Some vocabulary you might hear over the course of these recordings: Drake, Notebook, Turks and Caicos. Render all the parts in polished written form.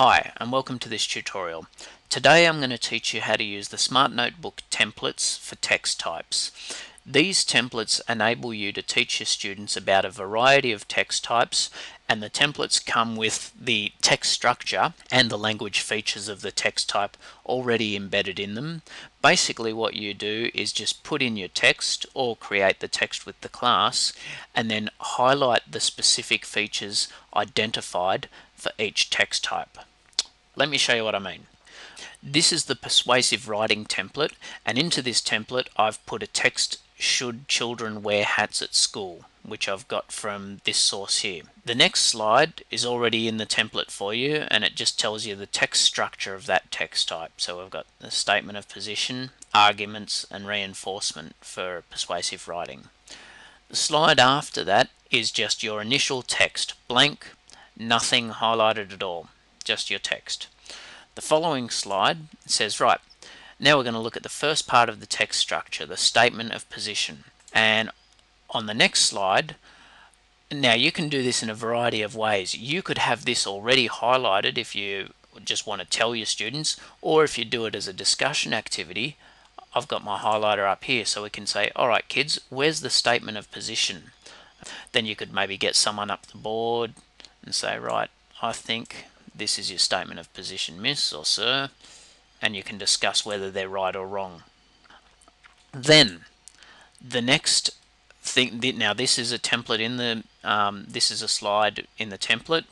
Hi, and welcome to this tutorial. Today I'm going to teach you how to use the Smart Notebook templates for text types. These templates enable you to teach your students about a variety of text types, and the templates come with the text structure and the language features of the text type already embedded in them. Basically what you do is just put in your text or create the text with the class and then highlight the specific features identified for each text type. Let me show you what I mean. This is the persuasive writing template, and into this template I've put a text: should children wear hats at school, which I've got from this source here. The next slide is already in the template for you, and it just tells you the text structure of that text type. So we've got the statement of position, arguments, and reinforcement for persuasive writing. The slide after that is just your initial text, blank, nothing highlighted at all, just your text. The following slide says, right, now we're going to look at the first part of the text structure, the statement of position. And on the next slide, now you can do this in a variety of ways. You could have this already highlighted if you just want to tell your students, or if you do it as a discussion activity. I've got my highlighter up here, so we can say, all right kids, where's the statement of position? Then you could maybe get someone up the board and say, right, I think this is your statement of position, miss or sir. And you can discuss whether they're right or wrong. Then the next thing, now this is a template in the this is a slide in the template.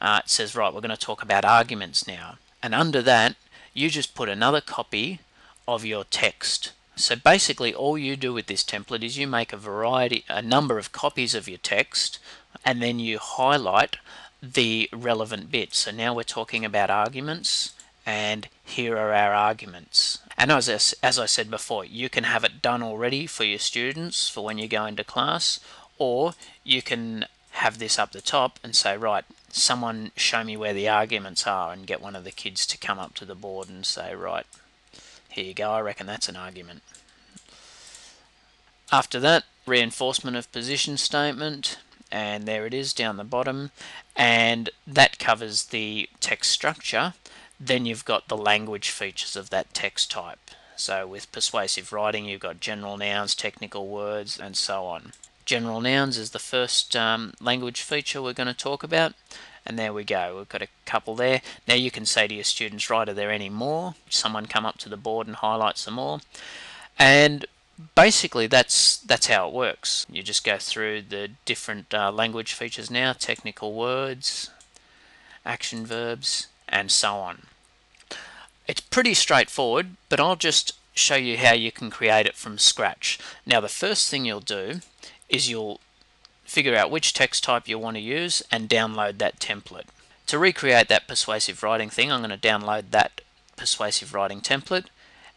It says, right, we're going to talk about arguments now, and under that you just put another copy of your text. So basically all you do with this template is you make a number of copies of your text, and then you highlight the relevant bits. So now we're talking about arguments, and here are our arguments. And as I said before, you can have it done already for your students for when you go into class, or you can have this up the top and say, right, someone show me where the arguments are, and get one of the kids to come up to the board and say, right, here you go, I reckon that's an argument. After that, reinforcement of position statement, and there it is down the bottom, and that covers the text structure. Then you've got the language features of that text type. So with persuasive writing, you've got general nouns, technical words, and so on. General nouns is the first language feature we're going to talk about, and there we go, we've got a couple there. Now you can say to your students, right, are there any more? Someone come up to the board and highlight some more. And basically that's how it works. You just go through the different language features now, technical words, action verbs, and so on. It's pretty straightforward, but I'll just show you how you can create it from scratch. Now the first thing you'll do is you'll figure out which text type you want to use and download that template. To recreate that persuasive writing thing, I'm going to download that persuasive writing template,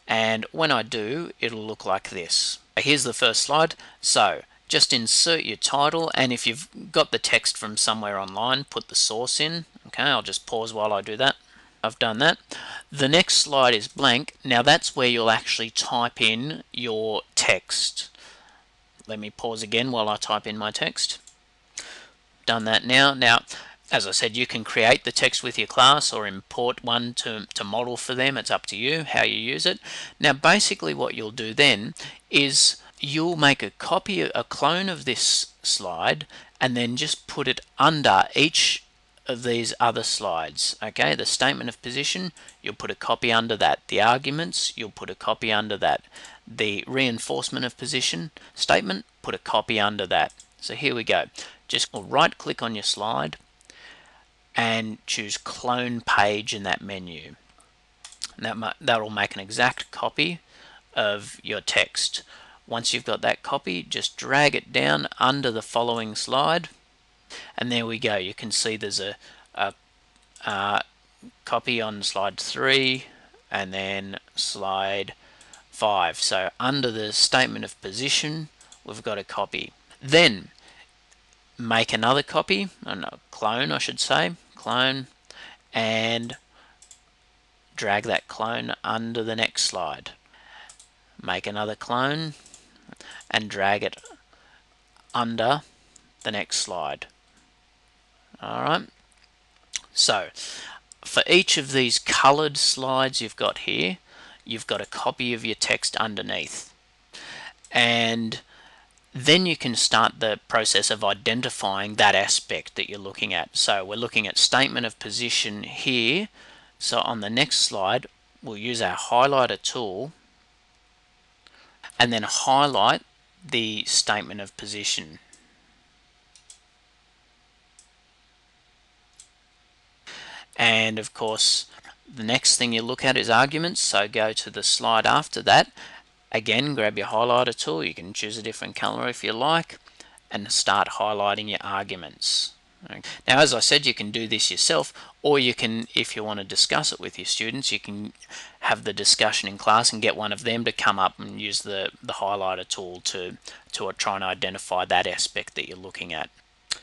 and when I do, it'll look like this. Here's the first slide. So just insert your title, and if you've got the text from somewhere online, put the source in. Okay, I'll just pause while I do that. I've done that. The next slide is blank. Now that's where you'll actually type in your text. Let me pause again while I type in my text. Done that now. Now, as I said, you can create the text with your class or import one to model for them. It's up to you how you use it. Now basically what you'll do then is you'll make a copy, a clone of this slide, and then just put it under each of these other slides. Okay, the statement of position, you'll put a copy under that. The arguments, you'll put a copy under that. The reinforcement of position statement, put a copy under that. So here we go. Just right click on your slide and choose clone page in that menu. That'll make an exact copy of your text. Once you've got that copy, just drag it down under the following slide, and there we go. You can see there's a copy on slide 3 and then slide 5. So under the statement of position, we've got a copy. Then make another copy, a clone I should say, clone, and drag that clone under the next slide. Make another clone and drag it under the next slide. Alright, so for each of these colored slides you've got here, you've got a copy of your text underneath. And then you can start the process of identifying that aspect that you're looking at. So we're looking at statement of position here. So on the next slide, we'll use our highlighter tool and then highlight the statement of position. And of course, the next thing you look at is arguments. So go to the slide after that. Again, grab your highlighter tool. You can choose a different color if you like and start highlighting your arguments. Now, as I said, you can do this yourself, or you can, if you want to discuss it with your students, you can have the discussion in class and get one of them to come up and use the highlighter tool to try and identify that aspect that you're looking at.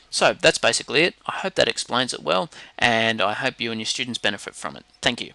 So that's basically it. I hope that explains it well, and I hope you and your students benefit from it. Thank you.